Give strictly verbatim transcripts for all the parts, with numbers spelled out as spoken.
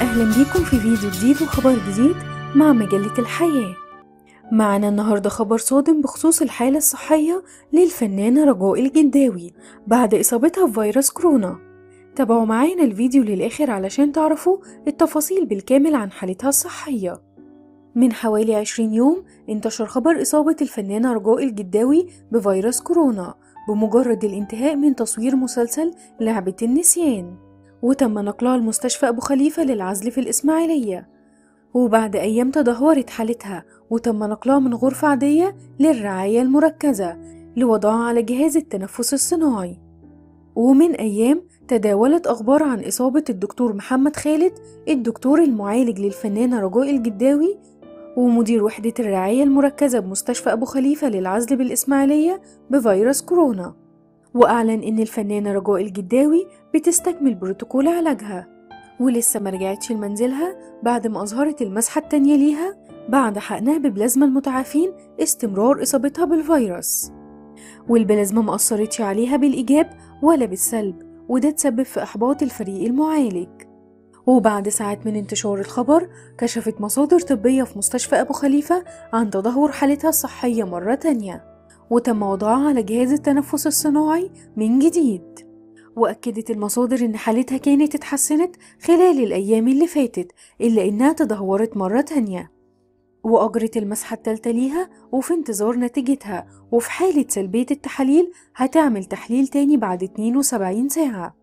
أهلا بيكم في فيديو جديد وخبر جديد مع مجلة الحياة. معنا النهاردة خبر صادم بخصوص الحالة الصحية للفنانة رجاء الجداوي بعد إصابتها بفيروس كورونا. تابعوا معانا الفيديو للآخر علشان تعرفوا التفاصيل بالكامل عن حالتها الصحية. من حوالي عشرين يوم انتشر خبر إصابة الفنانة رجاء الجداوي بفيروس كورونا بمجرد الانتهاء من تصوير مسلسل لعبة النسيان، وتم نقلها لمستشفى أبو خليفة للعزل في الإسماعيلية. وبعد أيام تدهورت حالتها وتم نقلها من غرفة عادية للرعاية المركزة لوضعها على جهاز التنفس الصناعي. ومن أيام تداولت أخبار عن إصابة الدكتور محمد خالد الدكتور المعالج للفنانة رجاء الجداوي ومدير وحدة الرعاية المركزة بمستشفى أبو خليفة للعزل بالإسماعيلية بفيروس كورونا، وأعلن إن الفنانة رجاء الجداوي بتستكمل بروتوكول علاجها ولسه مرجعتش لمنزلها بعد ما أظهرت المسحة التانية ليها بعد حقنها ببلازما المتعافين استمرار إصابتها بالفيروس، والبلازما ما أثرتش عليها بالإيجاب ولا بالسلب، وده تسبب في إحباط الفريق المعالج. وبعد ساعات من انتشار الخبر كشفت مصادر طبية في مستشفى أبو خليفة عن تدهور حالتها الصحية مرة تانية، وتم وضعها على جهاز التنفس الصناعي من جديد. وأكدت المصادر إن حالتها كانت اتحسنت خلال الأيام اللي فاتت، إلا إنها تدهورت مرة تانية، وأجرت المسحة التالتة ليها وفي انتظار نتيجتها. وفي حالة سلبية التحاليل هتعمل تحليل تاني بعد اثنين وسبعين ساعة.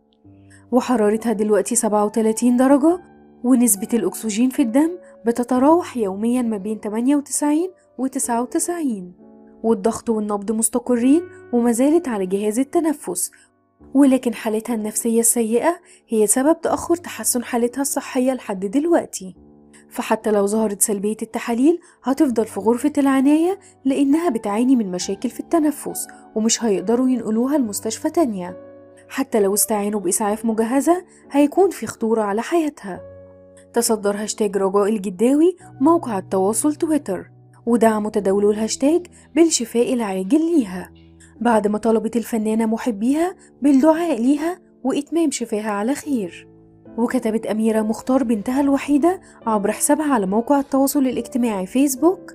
وحرارتها دلوقتي سبعة وثلاثين درجة، ونسبة الأكسجين في الدم بتتراوح يوميا ما بين ثمانية وتسعين و تسعة وتسعين، والضغط والنبض مستقرين وما زالت على جهاز التنفس. ولكن حالتها النفسية السيئة هي سبب تأخر تحسن حالتها الصحية لحد دلوقتي، فحتى لو ظهرت سلبية التحاليل هتفضل في غرفة العناية لأنها بتعاني من مشاكل في التنفس ومش هيقدروا ينقلوها لمستشفى تانية. حتى لو استعانوا بإسعاف مجهزة هيكون في خطورة على حياتها. تصدر هاشتاج رجاء الجداوي موقع التواصل تويتر ودعموا تداولوا الهاشتاج بالشفاء العاجل ليها بعد ما طلبت الفنانة محبيها بالدعاء ليها وإتمام شفاها على خير. وكتبت أميرة مختار بنتها الوحيدة عبر حسابها على موقع التواصل الاجتماعي فيسبوك: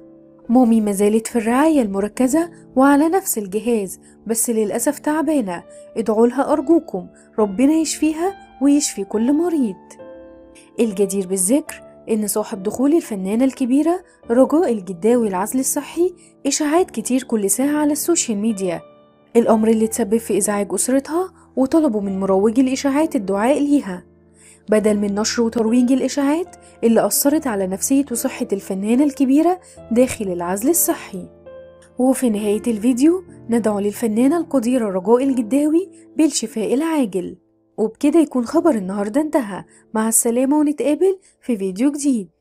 مامي ما زالت في الرعاية المركزة وعلى نفس الجهاز، بس للأسف تعبانة، ادعوا لها أرجوكم، ربنا يشفيها ويشفي كل مريض. الجدير بالذكر إن صاحب دخول الفنانة الكبيرة رجاء الجداوي العزل الصحي إشاعات كتير كل ساعة على السوشيال ميديا، الأمر اللي تسبب في إزعاج أسرتها، وطلبوا من مروجي الإشاعات الدعاء ليها بدل من نشر وترويج الإشاعات اللي أثرت على نفسية وصحة الفنانة الكبيرة داخل العزل الصحي. وفي نهاية الفيديو ندعو للفنانة القديرة رجاء الجداوي بالشفاء العاجل. وبكده يكون خبر النهاردة انتهى، مع السلامة ونتقابل في فيديو جديد.